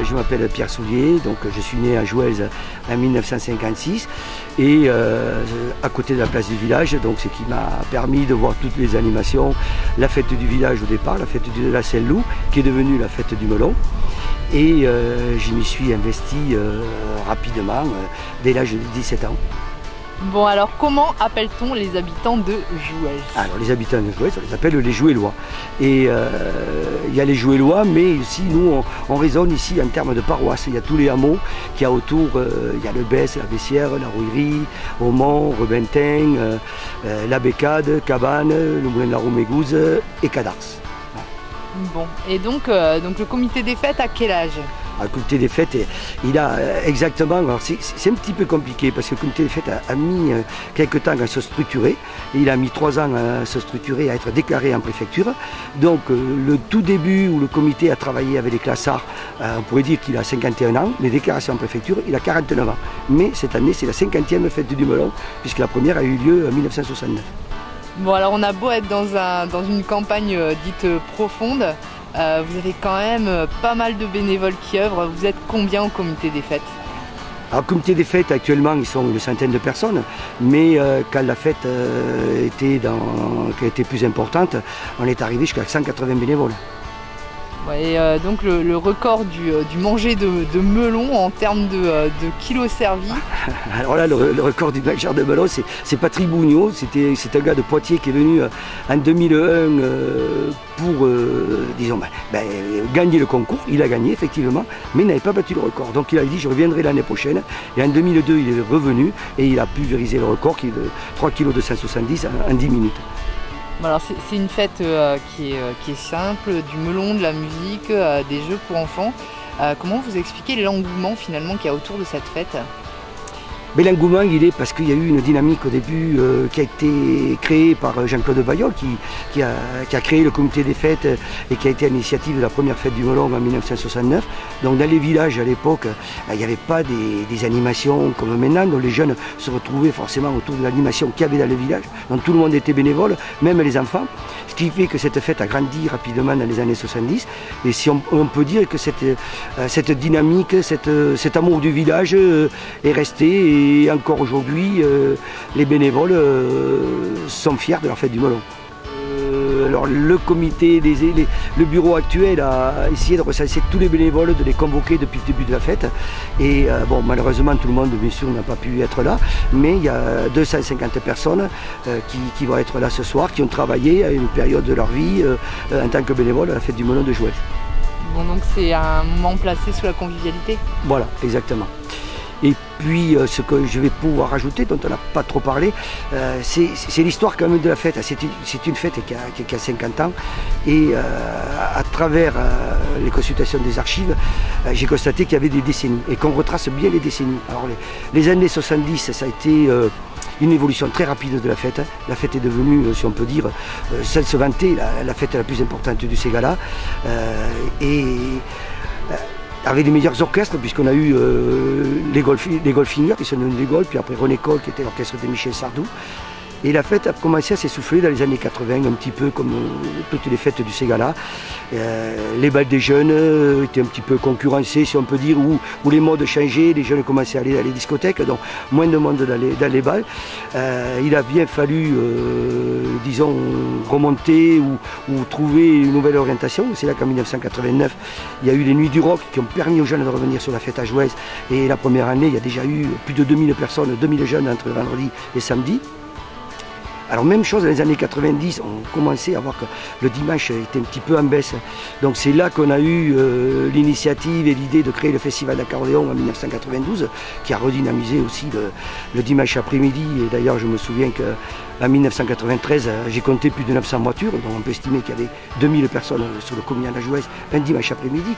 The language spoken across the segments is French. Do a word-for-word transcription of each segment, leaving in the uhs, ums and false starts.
euh, je m'appelle Pierre Soulier, donc je suis né à Jouels en mille neuf cent cinquante-six et euh, à côté de la place du village, donc ce qui m'a permis de voir toutes les animations, la fête du village au départ, la fête de la Saint-Loup qui est devenue la fête du melon. Et euh, je m'y suis investi euh, rapidement, euh, dès l'âge de dix-sept ans. Bon, alors comment appelle-t-on les habitants de Jouels? Alors les habitants de Jouels, on les appelle les Jouélois. Et il euh, y a les Jouélois, mais aussi nous on, on raisonne ici en termes de paroisse. Il y a tous les hameaux qu'il y a autour, il euh, y a le Besse, la Bessière, la Rouillerie, Aumont, Rebentengue, euh, euh, la Bécade, Cabane, le Moulin de la Roumégouze et Cadars. Bon, et donc, euh, donc le comité des fêtes à quel âge? Le comité des fêtes, il a exactement, c'est un petit peu compliqué parce que le comité des fêtes a, a mis quelques temps à se structurer, et il a mis trois ans à se structurer, à être déclaré en préfecture. Donc le tout début où le comité a travaillé avec les classards, on pourrait dire qu'il a cinquante et un ans, les déclarations en préfecture, il a quarante-neuf ans. Mais cette année, c'est la cinquantième fête du melon, puisque la première a eu lieu en mille neuf cent soixante-neuf. Bon, alors on a beau être dans, un, dans une campagne dite profonde, Euh, vous avez quand même pas mal de bénévoles qui œuvrent. Vous êtes combien au comité des fêtes? Alors, comité des fêtes, actuellement, ils sont une centaine de personnes, mais euh, quand la fête euh, était, dans, était plus importante, on est arrivé jusqu'à cent quatre-vingts bénévoles. Ouais, et, euh, donc le, le record du, du manger de, de melon en termes de, de kilos servis. Alors là, le, le record du manger de melon, c'est Patrick Bougnot. C'est un gars de Poitiers qui est venu en deux mille un euh, pour, euh, disons, ben, ben, gagner le concours. Il a gagné, effectivement, mais il n'avait pas battu le record. Donc il a dit, je reviendrai l'année prochaine. Et en deux mille deux, il est revenu et il a pulvérisé le record, qui est de trois virgule deux cent soixante-dix kilos en, en dix minutes. C'est une fête euh, qui, est, qui est simple, du melon, de la musique, euh, des jeux pour enfants. Euh, comment vous expliquez l'engouement finalement qu'il y a autour de cette fête ? Mais l'engouement, il est parce qu'il y a eu une dynamique au début euh, qui a été créée par Jean-Claude Bayol, qui, qui, a, qui a créé le comité des fêtes et qui a été à l'initiative de la première fête du melon en mille neuf cent soixante-neuf. Donc dans les villages à l'époque, il n'y avait pas des, des animations comme maintenant, donc les jeunes se retrouvaient forcément autour de l'animation qu'il y avait dans les villages, donc tout le monde était bénévole, même les enfants. Ce qui fait que cette fête a grandi rapidement dans les années soixante-dix. Et si on, on peut dire que cette, cette dynamique, cette, cet amour du village est resté. Et Et encore aujourd'hui, euh, les bénévoles euh, sont fiers de leur fête du melon. Euh, alors le comité, les, les, le bureau actuel a essayé de recenser tous les bénévoles, de les convoquer depuis le début de la fête. Et euh, bon, malheureusement, tout le monde, bien sûr, n'a pas pu être là. Mais il y a deux cent cinquante personnes euh, qui, qui vont être là ce soir, qui ont travaillé à une période de leur vie euh, en tant que bénévoles à la fête du melon de Jouels. Bon, donc c'est un moment placé sous la convivialité. Voilà, exactement. Et puis euh, ce que je vais pouvoir ajouter, dont on n'a pas trop parlé, euh, c'est l'histoire quand même de la fête. C'est une, une fête qui a, qui a cinquante ans et euh, à travers euh, les consultations des archives, euh, j'ai constaté qu'il y avait des décennies et qu'on retrace bien les décennies. Alors les, les années soixante-dix, ça a été euh, une évolution très rapide de la fête. La fête est devenue, si on peut dire, euh, sans se vanter, la, la fête la plus importante du Ségala. Euh, et... Euh, avec les meilleurs orchestres, puisqu'on a eu euh, les, golf les Golfinières qui sont devenus les Golfs, puis après René Col qui était l'orchestre de Michel Sardou. Et la fête a commencé à s'essouffler dans les années quatre-vingt, un petit peu comme euh, toutes les fêtes du Ségala. Euh, les balles des jeunes euh, étaient un petit peu concurrencées, si on peut dire, où, où les modes changeaient, les jeunes commençaient à aller dans les discothèques, donc moins de monde dans les, dans les balles. Euh, il a bien fallu, euh, disons, remonter ou, ou trouver une nouvelle orientation. C'est là qu'en mille neuf cent quatre-vingt-neuf, il y a eu les Nuits du Rock qui ont permis aux jeunes de revenir sur la fête à Jouels. Et la première année, il y a déjà eu plus de deux mille personnes, deux mille jeunes entre vendredi et samedi. Alors même chose dans les années quatre-vingt-dix, on commençait à voir que le dimanche était un petit peu en baisse. Donc c'est là qu'on a eu euh, l'initiative et l'idée de créer le Festival d'Accordéon en mille neuf cent quatre-vingt-douze, qui a redynamisé aussi le, le dimanche après-midi. Et d'ailleurs je me souviens qu'en mille neuf cent quatre-vingt-treize, j'ai compté plus de neuf cents voitures, donc on peut estimer qu'il y avait deux mille personnes sur le comité de la Jouesse un dimanche après-midi.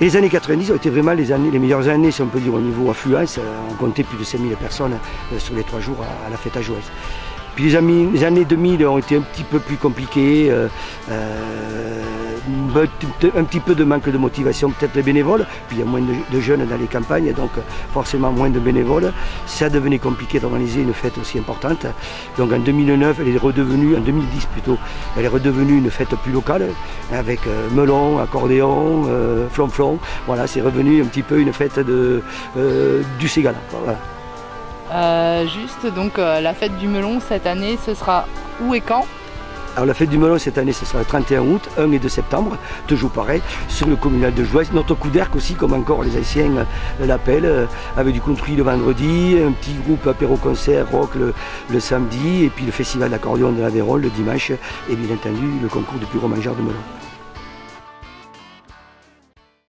Les années quatre-vingt-dix ont été vraiment les, années, les meilleures années, si on peut dire, au niveau affluence. On comptait plus de cinq mille personnes sur les trois jours à, à la fête à Jouesse. Puis les, amis, les années deux mille ont été un petit peu plus compliquées. Euh, euh, un petit peu de manque de motivation, peut-être les bénévoles, puis il y a moins de, de jeunes dans les campagnes, donc forcément moins de bénévoles. Ça devenait compliqué d'organiser une fête aussi importante. Donc en deux mille neuf, elle est redevenue, en deux mille dix plutôt, elle est redevenue une fête plus locale, avec euh, melon, accordéon, euh, flonflon. Voilà, c'est revenu un petit peu une fête de, euh, du Ségala. Voilà. Euh, juste, donc euh, la fête du melon cette année, ce sera où et quand ? Alors la fête du melon cette année, ce sera le trente et un août, un et deux septembre, toujours pareil, sur le communal de Jouels. Notre coup d'arc aussi, comme encore les anciens l'appellent, avec du country le vendredi, un petit groupe apéro-concert, rock le, le samedi, et puis le festival d'accordéon de la Vérole le dimanche, et bien entendu le concours de plus gros mangeurs de melon.